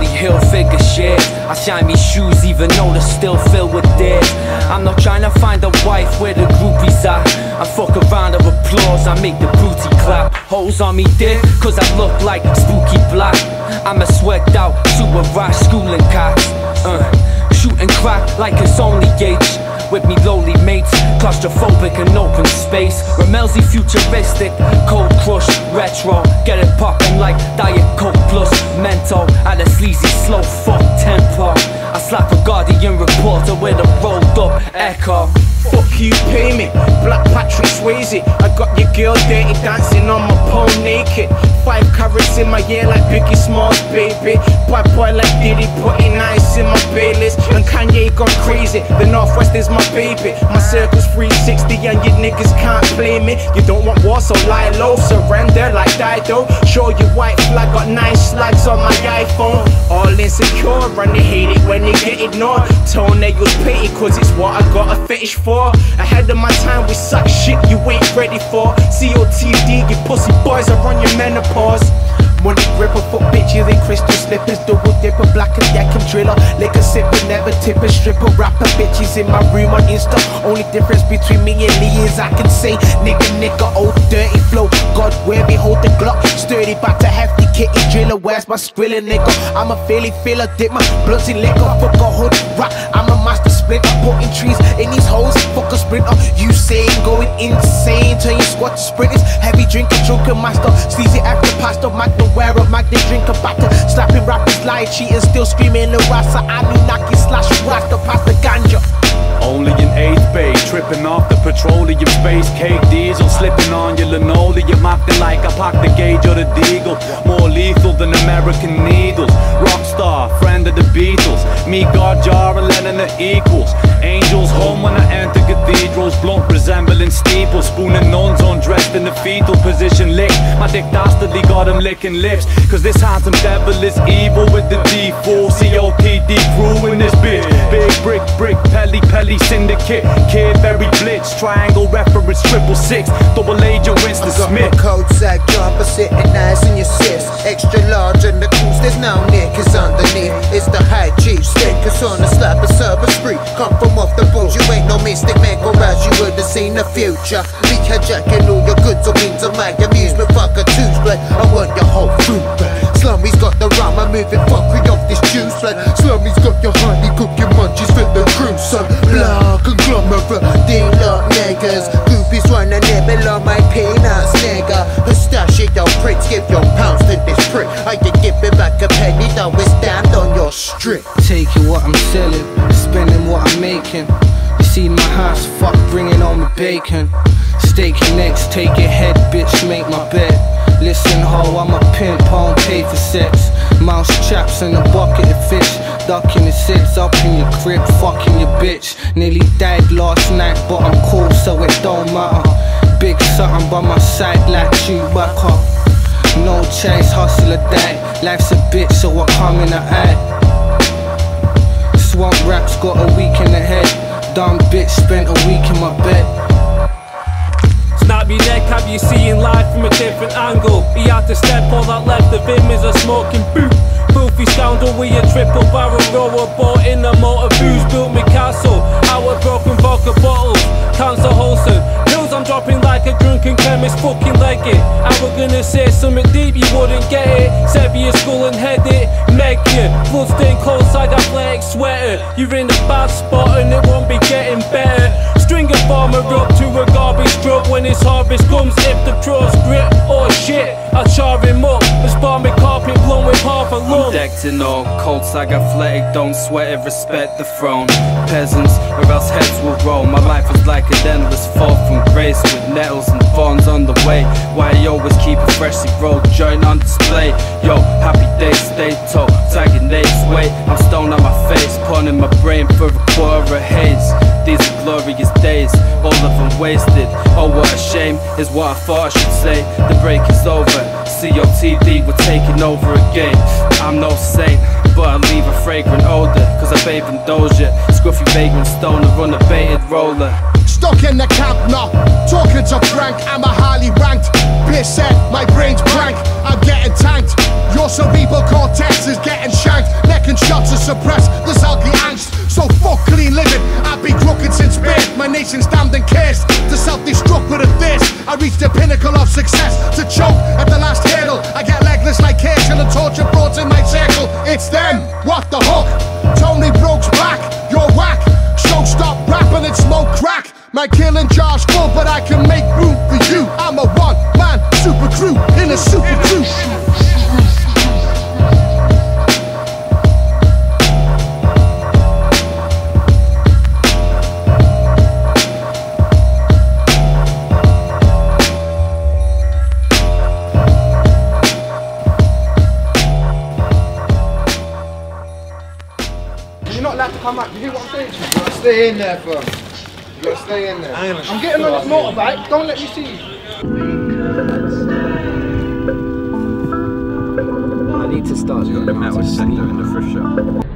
only hill figure shit. I shine me shoes even though they're still filled with dirt. I'm not trying to find a wife where the groupies at. I fuck a round of applause, I make the booty clap. Hoes on me dick, cause I look like Spooky Black. I'm a sweat out, super rash, schooling cats. Shooting crack like it's only gauge. With me lowly mates, claustrophobic in open space. Ramelzy futuristic, cold crush, retro. Get it poppin' like Diet Coke plus Menthol at a sleazy slow fuck tempo. I slap a Guardian reporter with a rolled up echo. Fuck you, pay me, Black Patrick Swayze. I got your girl dirty dancing on my pole naked. 5 carats in my ear like Biggie Smalls, baby. Bad boy like Diddy putting ice in my playlist. And Kanye gone crazy, the Northwest is my baby. My circle's 360 and you niggas can't blame me. You don't want war, so lie low, surrender like Dido. Show your white flag, got 9 slags on my iPhone. All insecure and they hate it when they get ignored. Toenails pity cause it's what I got a fetish for. Ahead of my time, we suck shit you ain't ready for. COTD, you pussy boys are on your menopause. Money gripper, fuck bitches in crystal slippers. Double dipper, black and decker driller. Liquor sipper, never tipper, stripper. Rapper bitches in my room on Insta. Only difference between me and Lee is I can say nigga, nigga, old dirty flow. God, where we hold the Glock. Sturdy, bout to hefty kitty driller. Where's my skriller, nigga? I'm a Philly filler, dip my blunts in liquor. Fuck a hood rock, I'm a master splinter. Putting trees in these hoes, fuck a sprinter. You saying going insane, turn your squad to sprinters. Heavy drinker, drunken master. Sleazy after pasta, Magnum. Wear a magnet, drink a batter. Slapping rappers, lying, cheating, still screaming the rasa. Anunnaki slash rasta past the ganja. Only in 8th grade, tripping off the petroleum space. Cake diesel, slipping on your linoleum. Acting like I packed the gauge or the deagle. More lethal than American needles. Rockstar, friend of the Beatles. Me, God, Jar, and Lennon are equals. Angels home when I enter cathedrals. Blunt resembling steeples. Spooning nuns undressed in the fetal position. Lick my dick dastardly, got him licking lips. Cause this handsome devil is evil with the D4. COTD crew in this bitch. Big brick, brick, pelly, pelly syndicate. Kid, very blitz. Triangle reference, 666. Double agent Winston Smith. I got my cold sack jumper sitting nice in your sips. Extra large in the cruise, there's no knickers underneath. It's the high chief, stickers on the slap and serve a spree. Come from off the boat, you ain't no mystic man, go out, you would've seen the future. Be hijacking all your goods or means of my amusement, fuck a toothbrush. I want your whole fruit bag. Slummy's got the rhyme, I'm moving fuckery off this juice bag. Slummy's got your honey, cook your munchies for the crew, son. Blah, conglomerate, they love niggas. Groupies wanna nibble on my peanuts, nigga. Pistachio prints, give your pounds to this prick. I can give it back a penny, though it's damned on your strip. Taking what I'm selling, spending what I'm making. You see my house, fuck bringing on the bacon. Staking necks, take your head, bitch, make my bed. Listen ho, I'm a pimp, I don't pay for sex. Mouse traps in a bucket of fish. Ducking the sits up in your crib, fucking your bitch. Nearly died last night, but I'm cool so it don't matter. Big something by my side like Chewbacca. No chase, hustle or die. Life's a bitch so I come in the eye. Swamp rap's got a week in the head. Dumb bitch spent a week in my bed. Snap your neck, have you seen life from a different angle? He had to step, all that left of him is a smoking boot. Filthy scoundrel with a triple barrel rower. Bought in a motor booze, built me castle out of broken vodka bottles. Cancer wholesome, pills I'm dropping like a drunken chemist. Fucking leg it, I was gonna say something deep, you wouldn't get it. Sevier skull and head it, make you bloodstained cold side athletic sweater. You're in a bad spot and it won't be getting better. String a farmer up to a garbage truck. When his harvest comes, if the trust grip, oh shit, I'll char him up and spar me carpet blown with half a lung. I'm decked in all, cold sag athletic, don't sweat it, respect the throne. Peasants, or else heads will roll. My life was like an endless fall from grace, with nettles and thorns on the way. Why I always keep a freshly rolled joint on display. Yo, happy days, stay tall, tagging apes, wait. I'm stoned on my face, pawning my brain for a quarter of haze. These are glorious days, all of them wasted. Oh, what a shame, is what I thought I should say. The break is over, COTD, we're taking over again. I'm no saint, but I leave a fragrant odor. Cause I bathe in Doja, scruffy vagrant stoner, run a baited roller. Stuck in the camp now, talking to Frank. I'm a highly ranked bitch, said my brain's blank. I'm getting tanked, your cerebral cortex is getting shanked. suppress this ugly angst. So fuck clean living, I've been crooked since birth. My nation's damned and cursed to self-destruct with a thirst. I reached the pinnacle of success, to choke at the last hurdle. I get legless like Herschel and torture brought in my circle. It's them, what the hook? Tony Broke's back, you're whack. So stop rapping and smoke crack. My killing jar's full, but I can make room for you. I'm a one-man super crew in a super crew. You're not allowed to come out. You hear what I'm saying to you? You gotta stay in there, bro. You gotta stay in there. I'm getting on this motorbike. Don't let me see you. I need to start doing the metal sector in the fresh shop.